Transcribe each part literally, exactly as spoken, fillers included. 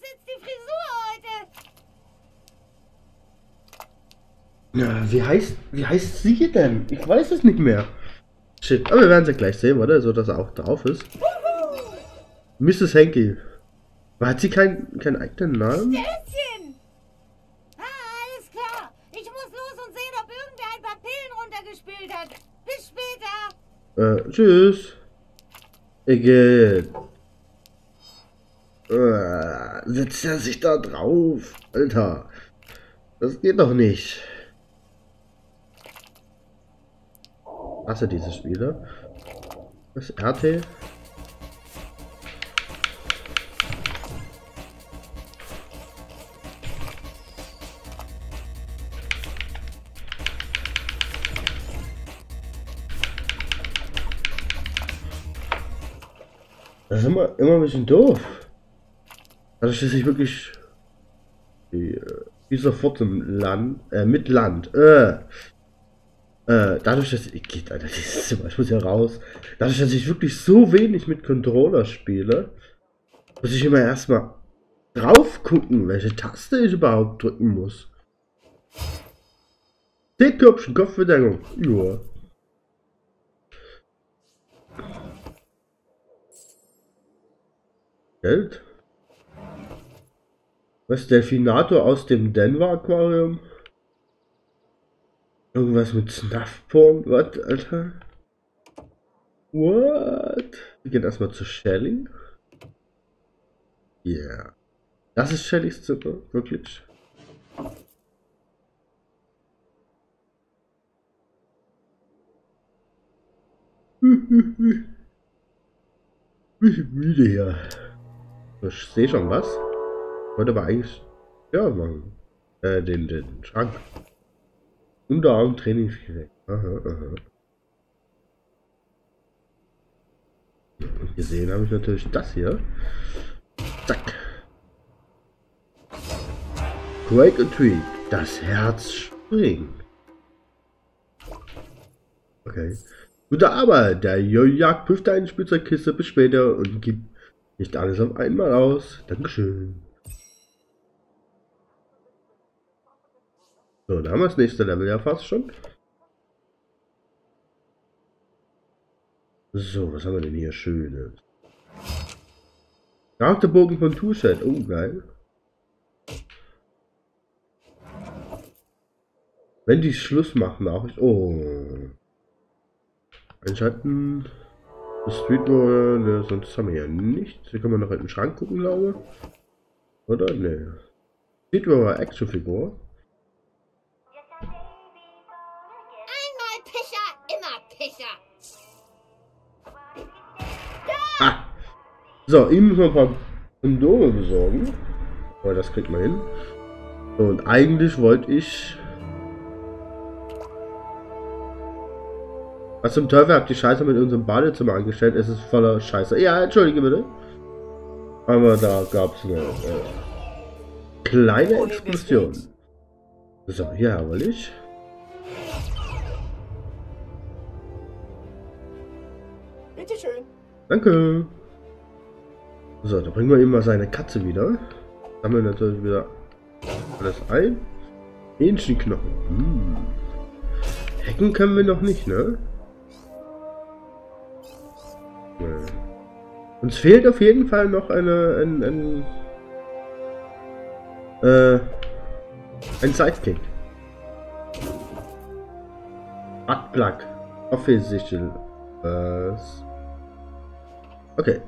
sitzt die Frisur heute. Ja, wie heißt, wie heißt sie denn? Ich weiß es nicht mehr. Shit, aber wir werden sie gleich sehen, oder? So, dass er auch drauf ist. Uhu. Misses Hanky. Hat sie keinen kein eigenen Namen? Ständchen! Ah, alles klar. Ich muss los und sehen, ob irgendwer ein paar Pillen runtergespült hat. Bis später. Äh, tschüss. Egal. Äh, setzt er sich da drauf? Alter. Das geht doch nicht. Hasse diese Spiele. Das R T. Das ist immer, immer ein bisschen doof. Also schließlich ich wirklich wie sofort im Land, äh, mit Land. Äh, äh, dadurch, dass ich geht, Alter, dieses Zimmer, ich muss ja raus. Dadurch, dass ich wirklich so wenig mit Controller spiele, muss ich immer erstmal drauf gucken, welche Taste ich überhaupt drücken muss. Deckköpfchen, Kopfbedeckung. Joa. Geld? Was? Delfinator aus dem Denver Aquarium? Irgendwas mit Snuffporn? Was, Alter? What? Wir gehen erstmal zu Shelling. Ja. Yeah. Das ist Shellings Zimmer, wirklich. Bisschen müde hier. Ich sehe schon was. Ich wollte aber eigentlich ja machen. Äh, den, den Schrank. Unterarm-Training weg. Aha, aha. Und gesehen habe ich natürlich das hier. Zack. Quake and Tweet. Das Herz springt. Okay. Gute Arbeit. Der Joy-Jack prüft deine Spielzeugkiste bis später und gibt nicht alles auf einmal aus. Dankeschön. So, da haben wir das nächste Level ja fast schon. So, was haben wir denn hier Schönes? Drachenbogen von Tushat. Oh, geil. Wenn die Schluss machen, auch ich. Oh. Ein Schatten. Das Streetwear, ne, sonst haben wir ja nichts. Hier können wir noch in den Schrank gucken, glaube ich. Oder? Ne. Streetwear war Actionfigur. Einmal Pischer, immer Pischer. Da! Ah! So, ihm müssen wir ein paar Kondome besorgen. Aber das kriegt man hin. Und eigentlich wollte ich. Was zum Teufel habt ihr Scheiße mit unserem Badezimmer angestellt? Es ist voller Scheiße. Ja, entschuldige bitte. Aber da gab es eine äh, kleine Explosion. So, hier habe ich. Bitte schön. Danke. So, da bringen wir ihm mal seine Katze wieder. Sammeln natürlich wieder alles ein. Hähnchenknochen. Hm. Hacken können wir noch nicht, ne? Nein. Uns fehlt auf jeden Fall noch eine, ein, ein, äh, ein Sidekick. Buttplug. Office-Sichel. Was? Okay.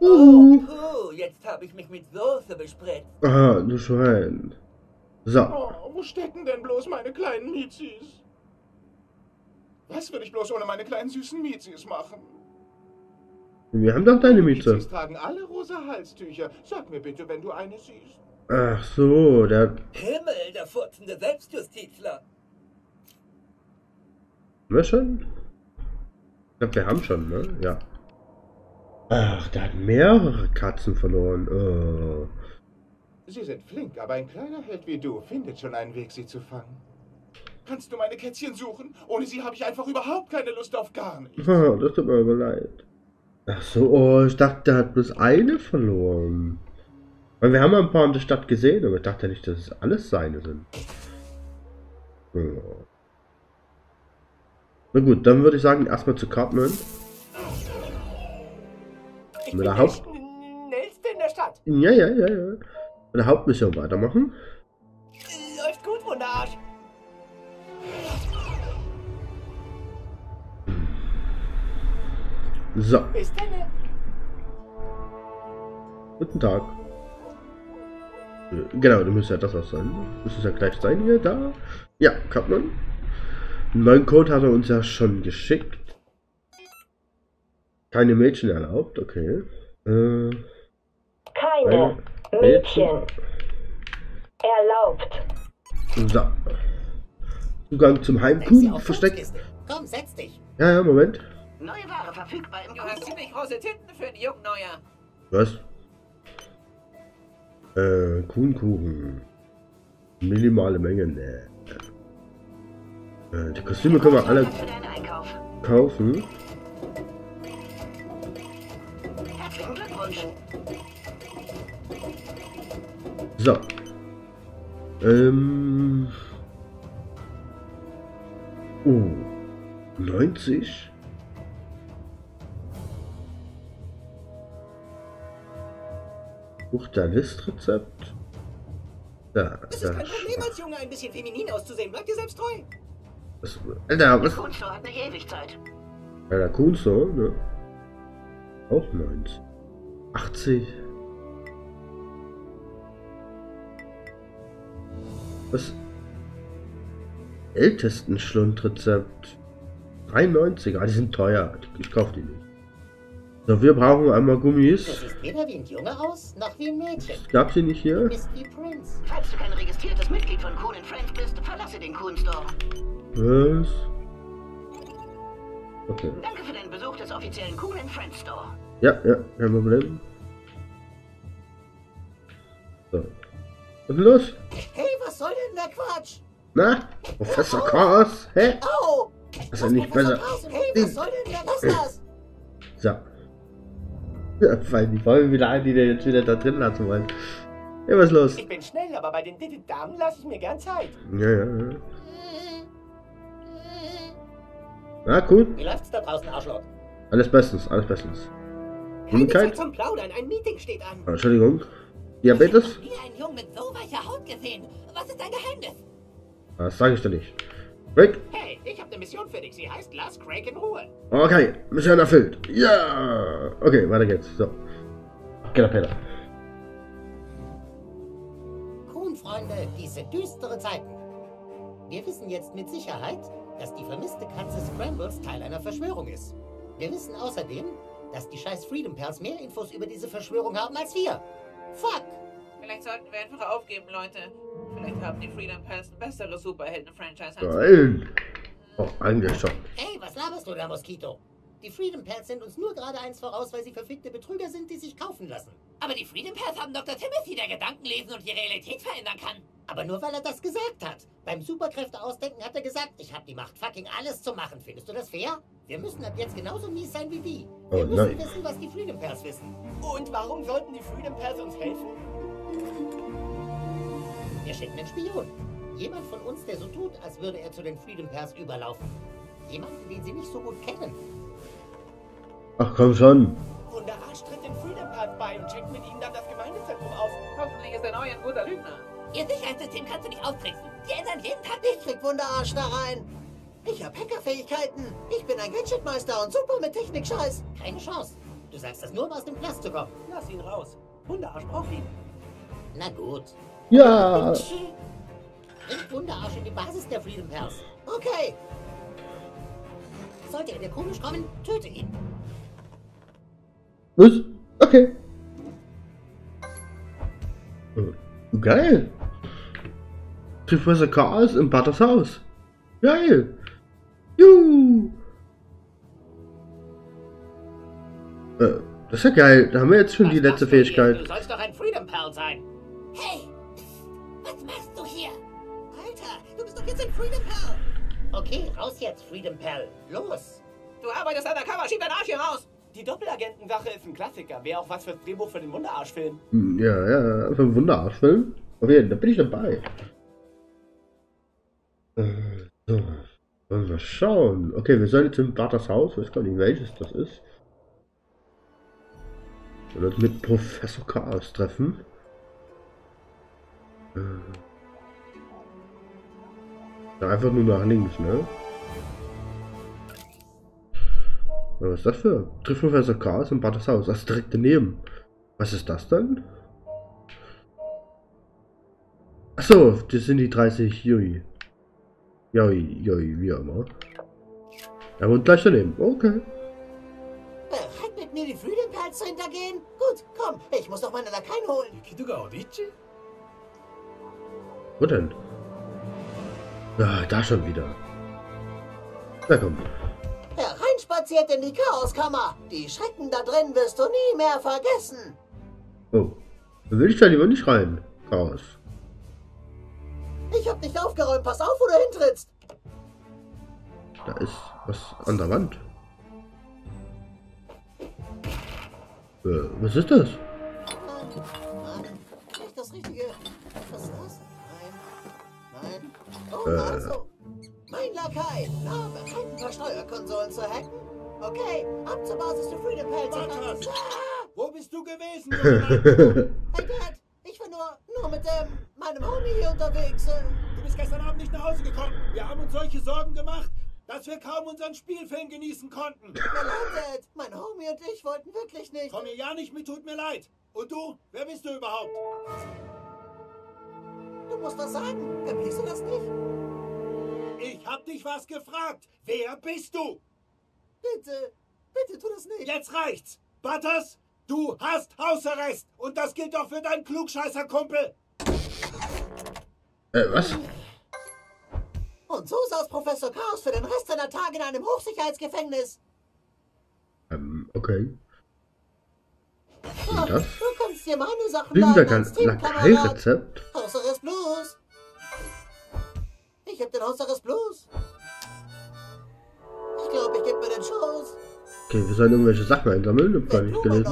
Uhu. Oh, jetzt habe ich mich mit Soße bespritzt. Ah, du Schwein. So. Oh, wo stecken denn bloß meine kleinen Mizis? Was würde ich bloß ohne meine kleinen süßen Mizis machen? Wir haben doch deine Mieze. Mizis tragen alle rosa Halstücher. Sag mir bitte, wenn du eine siehst. Ach so, der... Himmel, der furzende Selbstjustizler. Haben wir schon? Ich glaube, wir haben schon, ne? Ja. Ach, der hat mehrere Katzen verloren. Oh. Sie sind flink, aber ein kleiner Held wie du findet schon einen Weg, sie zu fangen. Kannst du meine Kätzchen suchen? Ohne sie habe ich einfach überhaupt keine Lust auf gar nichts. Oh, das tut mir aber leid. Ach so, oh, ich dachte, der hat bloß eine verloren. Weil wir haben ja ein paar in der Stadt gesehen, aber ich dachte nicht, dass es alles seine sind. Ja. Na gut, dann würde ich sagen, erstmal zu Cartman. Ich mit der Haupt... Schnellste in der Stadt. Ja, ja, ja, ja. Mit der Hauptmission weitermachen. Läuft gut, Wunderarsch. So. Bis dann. Guten Tag. Genau, du müsst ja das auch sein. Müsste es ja gleich sein hier, da. Ja, Cartman. Einen neuen Code hat er uns ja schon geschickt. Keine Mädchen erlaubt, okay. Äh, Keine Mädchen, Mädchen erlaubt. So. Zugang zum Heimkuchen versteckt. Komm, setz dich. Ja, ja, Moment. Neue Ware verfügbar im Kuchen. Du hast ziemlich große Tinten für die Jugendneuer. Was? Äh, Kuhnkuchen. Minimale Menge, ne. Die Kostüme können wir alle kaufen. Herzlichen Glückwunsch. So. Ähm. Oh. neunzig? Buch der Listrezept. Da, das ist kein Problem als Junge, ein bisschen feminin auszusehen. Bleib dir selbst treu. Was, Alter, was? Kool-Store hat eine Ewigzeit. Alter, Kool-Store, ne? Auch neunzig. achtzig. Was? Ältesten Schlundrezept. dreiundneunzig. Ah, die sind teuer. Ich kaufe die nicht. So, wir brauchen einmal Gummis. Das sieht weder wie ein Junge aus, noch wie ein Mädchen. Das gab's hier nicht hier. Falls du kein registriertes Mitglied von Kool Friends bist, verlasse den Kool-Store. Was? Okay. Danke für den Besuch des offiziellen Kool Friends Store. Ja, ja, kein Problem. So. Was ist denn los? Hey, was soll denn der Quatsch? Na? Professor Chaos? Hä? Oh! Das ist ja nicht besser. Hey, was soll denn der? Was ist das? So. Fallen die Folgen wieder ein, die der jetzt wieder da drin lassen wollen. Ja, was ist los? Ich bin schnell, aber bei den dicken Damen lasse ich mir gern Zeit. Ja, ja, ja. Na, cool. Wie läuft's da draußen, Arschloch? Alles bestens, alles bestens. Keine Zeit zum Plaudern, ein Meeting steht an. Ah, Entschuldigung. Diabetes? Ich hab nie einen Jungen mit so weicher Haut gesehen. Was ist dein Geheimnis? Das sage ich dir nicht. Rick? Hey, ich habe eine Mission für dich. Sie heißt Lass Craig in Ruhe. Okay, Mission erfüllt. Ja! Yeah. Okay, weiter geht's. So. Geht ab, Peter. Coon, Freunde, diese düstere Zeiten. Wir wissen jetzt mit Sicherheit, dass die vermisste Katze Scrambles Teil einer Verschwörung ist. Wir wissen außerdem, dass die scheiß Freedom Pals mehr Infos über diese Verschwörung haben als wir. Fuck! Vielleicht sollten wir einfach aufgeben, Leute. Vielleicht haben die Freedom Pals ein besseres Superhelden-Franchise. Nein! Oh, eingeschaut. Hey, was laberst du da, Moskito? Die Freedom Pals sind uns nur gerade eins voraus, weil sie verfickte Betrüger sind, die sich kaufen lassen. Aber die Freedom Pals haben Doktor Timothy, der Gedanken lesen und die Realität verändern kann. Aber nur, weil er das gesagt hat. Beim Superkräfteausdenken hat er gesagt, ich habe die Macht, fucking alles zu machen. Findest du das fair? Wir müssen ab jetzt genauso mies sein wie die. Wir oh, müssen nein. wissen, was die Freedom Pals wissen. Und warum sollten die Freedom Pals uns helfen? Wir schicken einen Spion. Jemand von uns, der so tut, als würde er zu den Freedom Pals überlaufen. Jemanden, den sie nicht so gut kennen. Ach komm schon. Wunderarsch tritt den Freedom Pals bei und checkt mit ihnen dann das Gemeindezentrum auf. Hoffentlich ist er neu ein guter Lügner. Ihr Sicherheitssystem kannst du nicht austricksen. Die ändern jeden Tag nicht. Ich krieg Wunderarsch da rein. Ich hab Hackerfähigkeiten. Ich bin ein Gadgetmeister und super mit Technik-Scheiß. Keine Chance. Du sagst das nur, um aus dem Knast zu kommen. Lass ihn raus. Wunderarsch braucht ihn. Na gut. Ja. Bringt Wunderarsch in die Basis der Freedom Pals. Okay. Sollte er dir komisch kommen, töte ihn. Was? Okay. Oh, geil. Professor Chaos im Butters Haus. Geil. Juhu. Äh, das ist ja geil. Da haben wir jetzt schon was die letzte Fähigkeit. Du sollst doch ein Freedom Pal sein. Hey, was machst du hier? Alter, du bist doch jetzt ein Freedom Pal. Okay, raus jetzt, Freedom Pal. Los. Du arbeitest undercover, schieb deinen Arsch hier raus. Die Doppelagentenwache ist ein Klassiker. Wäre auch was fürs Drehbuch für den Wunderarsch-Film. Ja, ja, für den Wunderarsch-Film. Okay, da bin ich dabei. Äh, so. Wollen wir schauen. Okay, wir sollen jetzt im Vaters Haus. Ich weiß gar nicht, welches das ist. Wir sollten mit Professor Chaos treffen. Äh. Ja, einfach nur nach links, ne? Was ist das für? Trifft Professor Chaos im Butterstein Haus, das ist direkt daneben. Was ist das denn? Achso, das sind die dreißig Jui. Jui, Jui, wie auch immer. Ja, und gleich daneben, okay. Hat mit mir die Freedom Pals zu hintergehen? Gut, komm, ich muss noch meine Lakaien holen. Wo denn? Ah, da schon wieder. Na komm. Spaziert in die Chaoskammer. Die Schrecken da drin wirst du nie mehr vergessen. Oh, da will ich da lieber nicht rein. Chaos. Ich hab nicht aufgeräumt. Pass auf, wo du hintrittst. Da ist was an der Wand. Äh, was ist das? Nein, nein, nicht das Richtige. Was ist das? Nein, nein. Oh, äh. also. Mein Lakai, nah bereit, ein paar Steuerkonsolen zu hacken? Okay, ab zur Basis der Freedom Pals. Ah! Wo bist du gewesen? Hey Dad, ich war nur, nur mit ähm, meinem Homie hier unterwegs. Du bist gestern Abend nicht nach Hause gekommen. Wir haben uns solche Sorgen gemacht, dass wir kaum unseren Spielfilm genießen konnten. Mir leid, Dad. Mein Homie und ich wollten wirklich nicht. Komm mir ja nicht mit, tut mir leid. Und du, wer bist du überhaupt? Du musst was sagen, kapierst du das nicht? Ich hab dich was gefragt. Wer bist du? Bitte, bitte tu das nicht. Jetzt reicht's. Butters, du hast Hausarrest. Und das gilt auch für deinen Klugscheißer-Kumpel. Äh, was? Und so saß Professor Chaos für den Rest seiner Tage in einem Hochsicherheitsgefängnis. Ähm, okay. Ach, das? Du kannst dir meine Sachen laden. Lakei-Rezept? Hausarrest bloß. Ich hab den Hausarrest bloß. Ich glaube, ich gebe mir den Schuss. Okay, wir sollen irgendwelche Sachen einsammeln. Ich kann nicht gelesen.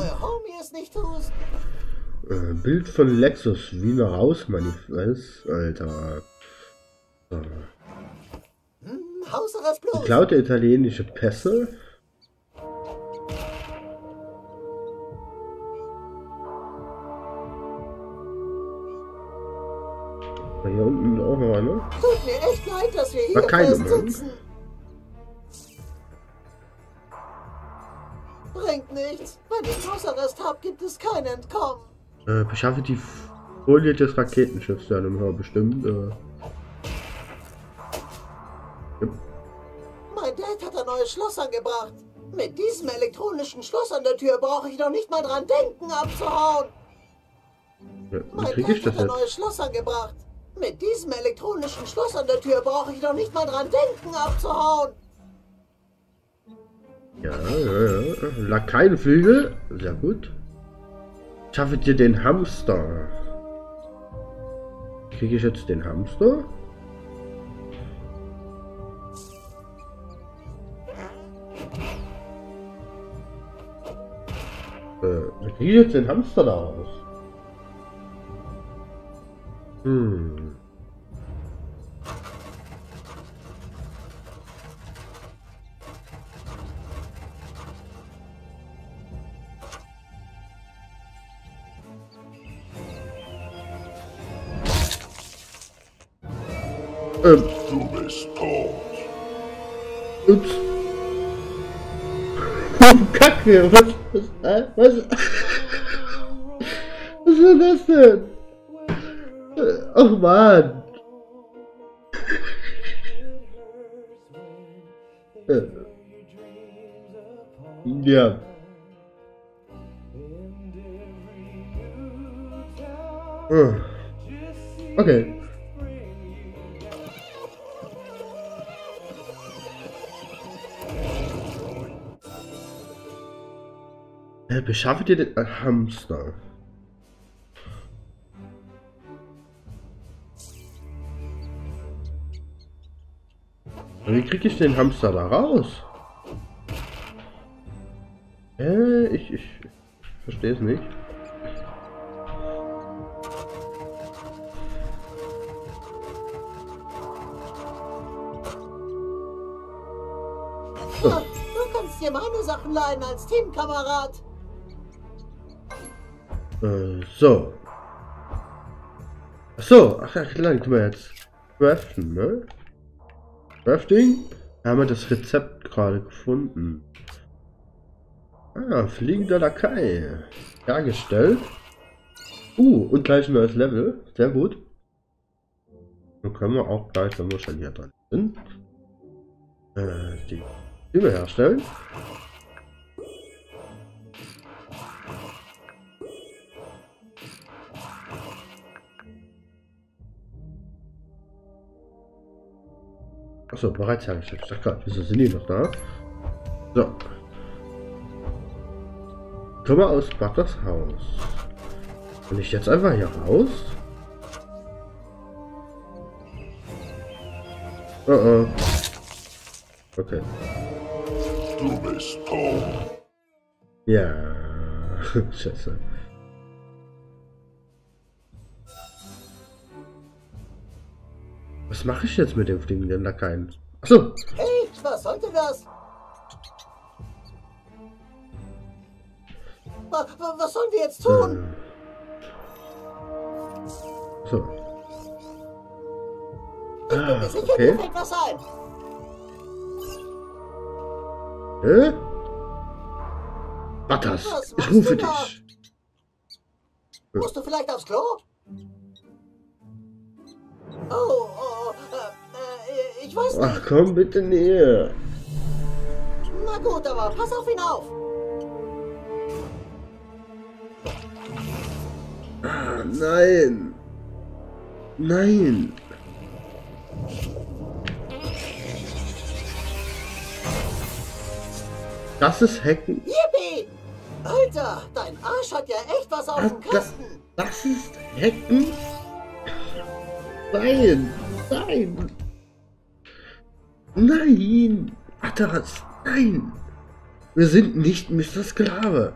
Äh, Bild von Lexus, Wiener Hausmanifest. Alter. So. Hm, Hausarrest bloß. Geklaute italienische Pässe. Hier unten auch noch eine. Tut mir echt leid, dass wir hier festsitzen. Bringt nichts. Wenn ich Hausarrest habe, gibt es kein Entkommen. Äh, beschaffe die Folie des Raketenschiffs dann im Hör bestimmt. Äh. Ja. Mein Dad hat ein neues Schloss angebracht. Mit diesem elektronischen Schloss an der Tür brauche ich noch nicht mal dran denken, abzuhauen. Ja, mein Dad hat ein neues Schloss angebracht. Mit diesem elektronischen Schloss an der Tür brauche ich doch nicht mal dran denken, abzuhauen. Ja, ja, ja. Lakaienflügel. Sehr gut. Ich schaffe dir den Hamster. Kriege ich jetzt den Hamster? Äh, kriege ich jetzt den Hamster daraus? Hm. Ähm. Du bist tot. Ups. Kacke, was, was, was, was war das denn? Oh Mann! Ja. Okay. Beschafft ihr den Hamster? Wie kriege ich den Hamster da raus? Äh, ich, ich verstehe es nicht. So. Ja, du kannst dir meine Sachen leihen als Teamkamerad. Äh, so. Achso, ach ja, klar, können wir jetzt craften, ne? Crafting? Da haben wir das Rezept gerade gefunden. Ah, fliegender Lakai. Hergestellt. Uh, und gleich ein neues Level. Sehr gut. Dann können wir auch gleich, wenn wir schon hier dran sind, äh, die Zwiebel herstellen. Achso, bereits hergestellt. Ich dachte gerade, wieso sind die noch da? So. Komm mal aus Butters Haus. Bin ich jetzt einfach hier raus? Oh oh. Okay. Du bist tot. Ja. Scheiße. Was mache ich jetzt mit dem fliegenden Lakaien? Achso. Hey, was sollte das? Was sollen wir jetzt tun? Äh. So. Ich bin mir sicher, okay. Mir fällt was ein. Hä? Butters, ich rufe dich. Da? Musst du vielleicht aufs Klo? Oh, oh, oh äh, ich weiß nicht. Ach komm bitte näher. Na gut, aber pass auf ihn auf. Ah, nein. Nein. Das ist Hacken. Yippie! Alter, dein Arsch hat ja echt was auf dem Kasten. Das, das ist Hacken? Nein. Nein. Nein. Butters. Nein. Wir sind nicht Mister Sklave.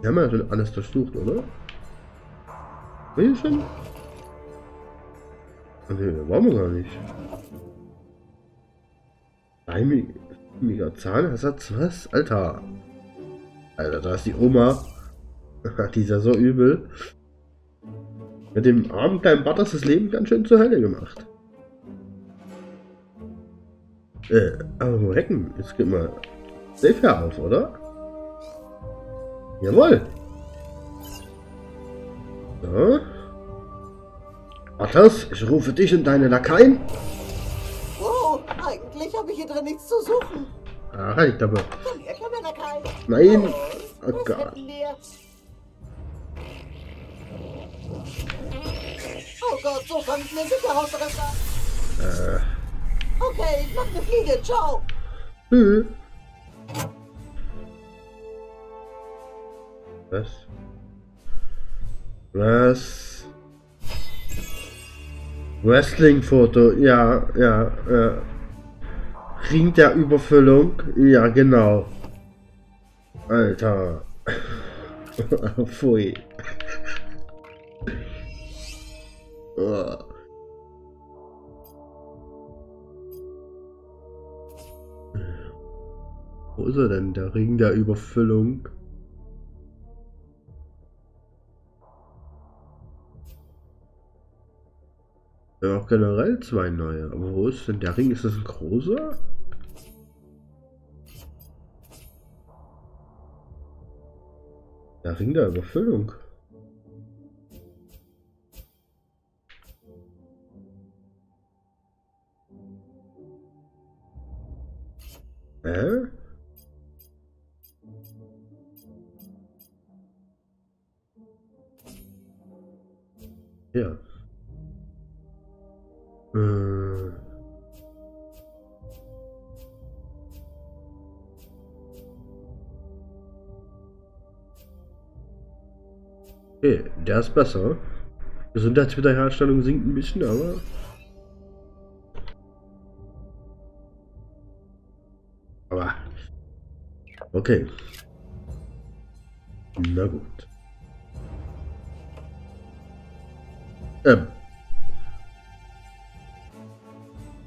Wir haben ja schon alles durchsucht, oder? Will ich schon? Ne, waren wir gar nicht. Schleimiger Zahnersatz, was? Alter! Alter, da ist die Oma. Die ist ja so übel. Mit dem armen kleinen Butters das Leben ganz schön zur Hölle gemacht. Äh, aber Hecken, jetzt geht mal Safe auf, oder? Jawohl! So. Butters, ich rufe dich und deine Lakaien. Wow, eigentlich habe ich hier drin nichts zu suchen. Ah, halt aber. Komm her, kleiner Lakai. Nein! Oh, oh Gott. Oh Gott, so kommt mir sicher Hausarrest an. Äh. Okay, ich mach eine Fliege, ciao! Tschüss. Was? Was? Wrestling-Foto, ja, ja, ja. Ring der Überfüllung, ja, genau. Alter. Pfui. Oh. Wo ist er denn, der Ring der Überfüllung? Wir haben auch generell zwei neue. Aber wo ist denn der Ring? Ist das ein großer? Der Ring der Überfüllung. Äh? Ja. Äh. Okay, der ist besser. Gesundheitswiederherstellung sinkt ein bisschen, aber... Okay. Na gut. Ähm.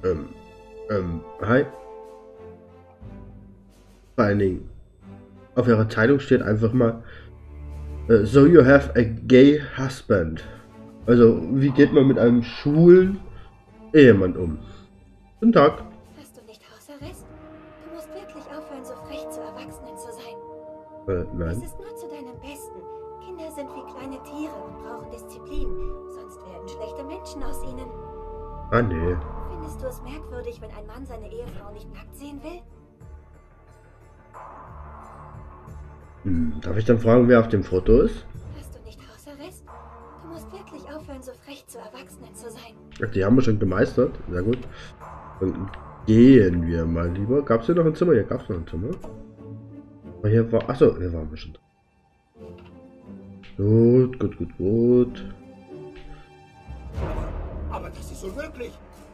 Ähm. Ähm. Hi. Vor allen Dingen. Auf ihrer Teilung steht einfach mal uh, so you have a gay husband. Also, wie geht man mit einem schwulen Ehemann um? Guten Tag. Hast du nicht Hausarrest? Du musst wirklich aufhören, so frech zu Erwachsenen zu sein. Äh, nein. Es ist nur zu deinem Besten. Kinder sind wie kleine Tiere und brauchen Disziplin. Sonst werden schlechte Menschen aus ihnen. Ah, nee. Findest du es merkwürdig, wenn ein Mann seine Ehefrau nicht nackt sehen will? Hm, darf ich dann fragen, wer auf dem Foto ist? Hast du nicht Hausarrest? Du musst wirklich aufhören, so frech zu Erwachsenen zu sein. Ach, die haben wir schon gemeistert. Sehr gut. Dann gehen wir mal lieber. Gab es hier noch ein Zimmer? Hier gab es noch ein Zimmer. Aber hier war... Achso, hier waren wir schon. Gut, gut, gut, gut. Aber das ist unmöglich.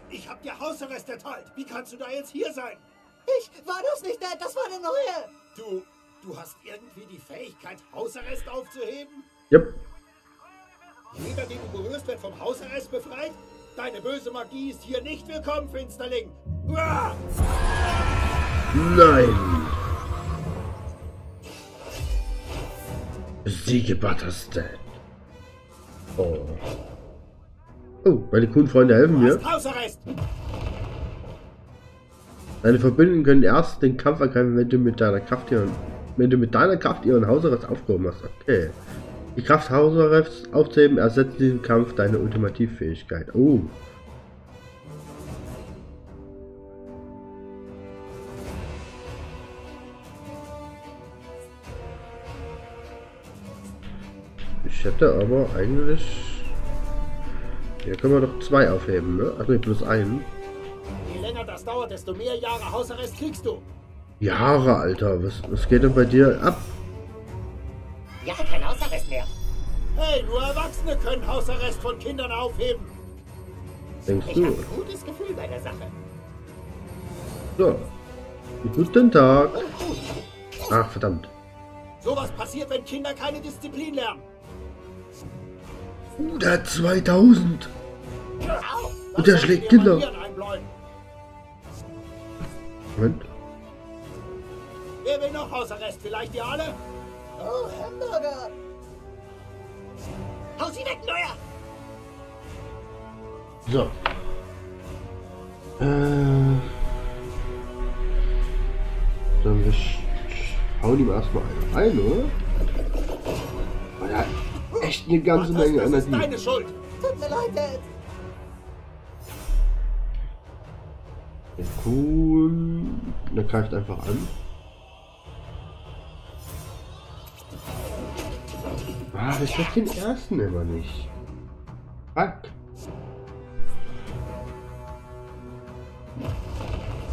Ich habe dir Hausarrest erteilt. Wie kannst du da jetzt hier sein? Ich war das nicht, das war eine neue. Du... Du hast irgendwie die Fähigkeit, Hausarrest aufzuheben? Yep. Jeder, den du berührst, wird vom Hausarrest befreit? Deine böse Magie ist hier nicht willkommen, Finsterling! Uah! Nein! Siege Butterstein! Oh. Oh, meine coolen Freunde helfen mir. Hausarrest! Deine Verbündeten können erst den Kampf ergreifen, wenn du mit deiner Kraft ihren, wenn du mit deiner Kraft ihren Hausarrest aufgehoben hast. Okay. Die Kraft Hausarrests aufzuheben ersetzt diesen Kampf deine Ultimativfähigkeit. Oh. Ich hätte aber eigentlich... Hier können wir doch zwei aufheben, ne? Ach nee, plus einen. Das dauert, desto mehr Jahre Hausarrest kriegst du. Jahre, Alter. Was, was geht denn bei dir ab? Ja, kein Hausarrest mehr. Hey, nur Erwachsene können Hausarrest von Kindern aufheben. Denkst ich du? Ich habe ein gutes Gefühl bei der Sache. So. Guten Tag. Ach, verdammt. Sowas passiert, wenn Kinder keine Disziplin lernen. Uh, der hat zweitausend. Au, und der schlägt Kinder. Moment. Wer will noch Hausarrest? Vielleicht ihr alle? Oh, Hamburger! Hau sie weg, Neuer! So. Äh. Dann wir hauen ihm erstmal einen rein, oder? Weil er hat echt eine ganze Menge Energie. Das ist deine Schuld! Tut mir leid, Dad! Cool. Der greift einfach an. Ah, ich hab den ersten immer nicht. Fuck.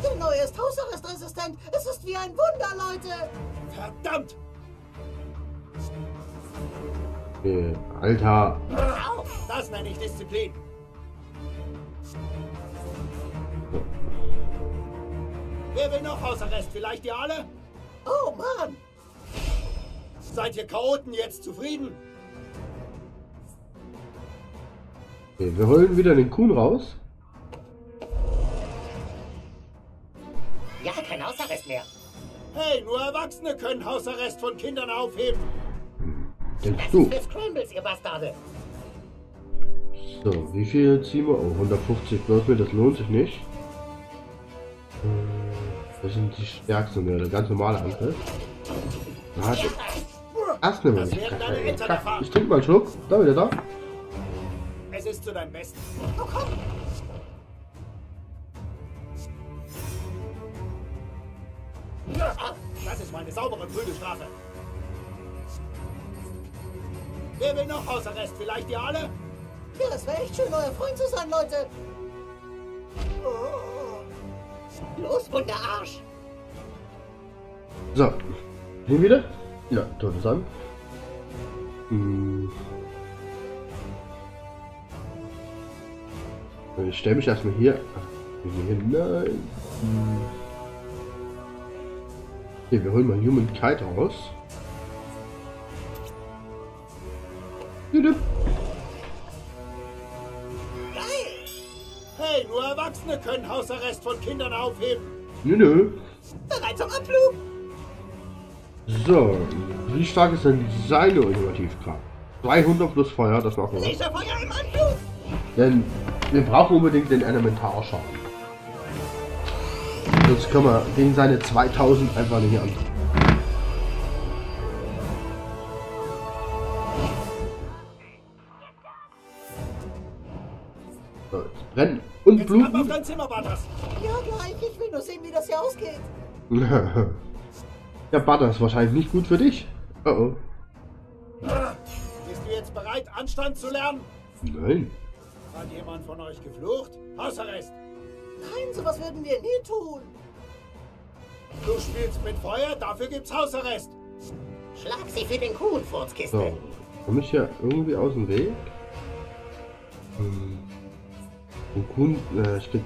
Der neue ist hausarrestresistent. Es ist wie ein Wunder, Leute. Verdammt. Okay, Alter. Das nenne ich Disziplin. Wer will noch Hausarrest? Vielleicht ihr alle? Oh Mann! Seid ihr Chaoten jetzt zufrieden? Okay, wir holen wieder den Kuhn raus. Ja, kein Hausarrest mehr. Hey, nur Erwachsene können Hausarrest von Kindern aufheben. Denkst du? Das ist für Scrambles, ihr Bastarde. So, wie viel ziehen wir? Oh, hundertfünfzig bloß mir, das lohnt sich nicht. Das sind die stärksten, der ganz normale Angriff. Da hat erst mal ich, ich trinke mal einen Schluck. Da wieder da. Es ist zu deinem Besten. Oh, komm. Das ist meine saubere Prügelstrafe. Wer will noch Hausarrest? Vielleicht ihr alle? Ja, das wäre echt schön, euer Freund zu sein, Leute. Oh. Los, Wunderarsch! So. Hin wieder? Ja, totes an. Hm. Ich stelle mich erstmal hier. Ach, hier hin. Nein. Hm. Okay, wir holen mal Human Kite raus. Geil! Hey, nur Erwachsene können Hausarrest von Kindern aufheben. Nö, nö. Bereit zum Abflug. So, wie stark ist denn die Seile Innovativkraft? dreihundert plus Feuer, das machen wir. Sicher Feuer im Anflug. Denn wir brauchen unbedingt den Elementarschaden. Sonst können wir gegen seine zweitausend einfach nicht an. So, jetzt brennen und bluten. Auf dein Zimmer war das. Ja, gleich. Ich will nur sehen, wie das hier ausgeht. Ja, Butter ist wahrscheinlich nicht gut für dich. Oh oh. Bist du jetzt bereit, Anstand zu lernen? Nein. Hat jemand von euch geflucht? Hausarrest! Nein, sowas würden wir nie tun. Du spielst mit Feuer, dafür gibt's Hausarrest. Schlag sie für den Kuhn, Furzkiste. So, komm ich ja irgendwie aus dem Weg. Hm. Und Kuhn, äh, ich krieg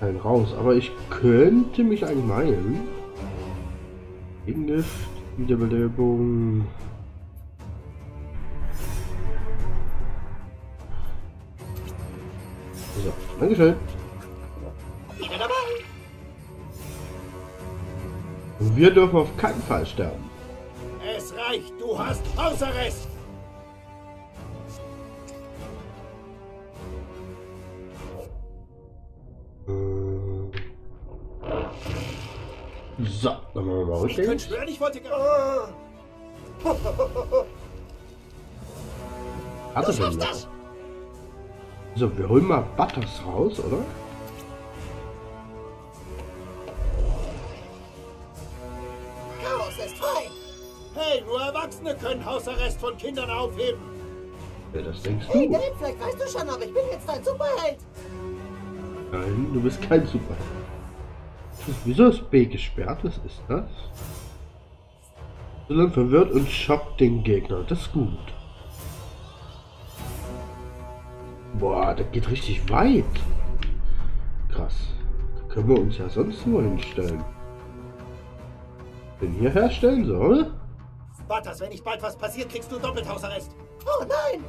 keinen raus. Aber ich könnte mich eigentlich meinen. Gegengift, Wiederbelebung. So, Dankeschön. Wieder dabei. Und wir dürfen auf keinen Fall sterben. Es reicht, du hast Hausarrest. So, dann machen wir mal richtig. Ich könnte schwören, ich wollte... Hat er schon was? So, wir holen mal Butters raus, oder? Chaos ist frei! Hey, nur Erwachsene können Hausarrest von Kindern aufheben! Ja, das denkst du? Hey, Dad, vielleicht weißt du schon, aber ich bin jetzt dein Superheld! Nein, du bist kein Superheld. Wieso ist B gesperrt? Was ist das? Sondern verwirrt und schockt den Gegner. Das ist gut. Boah, das geht richtig weit. Krass. Da können wir uns ja sonst nur hinstellen. Den hier herstellen soll? Butters, wenn nicht bald was passiert, kriegst du doppelt Hausarrest. Oh nein!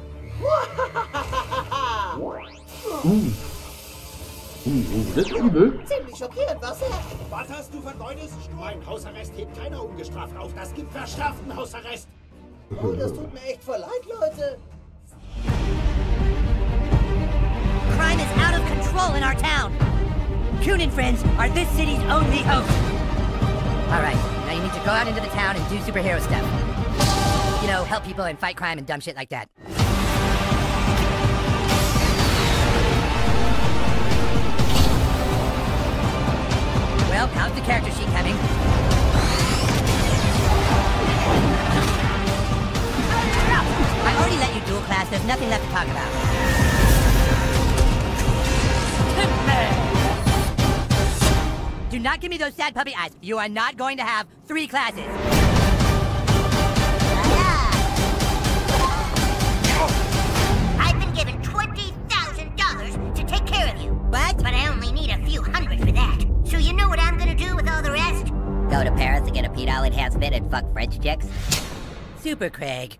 uh. Uh, uh, das ist übel. Ziemlich schockiert, was er? Was hast du vergeudest? Ein Hausarrest hebt keiner ungestraft auf. Das gibt verstraften Hausarrest. Oh, das tut mir echt voll leid, Leute. Crime is out of control in our town. Kool Friends are this city's only hope. All right, now you need to go out into the town and do superhero stuff. You know, help people and fight crime and dumb shit like that. Well, how's the character sheet coming? I already let you dual class, there's nothing left to talk about. Do not give me those sad puppy eyes. You are not going to have three classes. I've been given twenty thousand dollars to take care of you. What? But I only need a few hundred for that. So you know what I'm gonna do with all the rest? Go to Paris and get a pedal enhancement and fuck French chicks? Super Craig.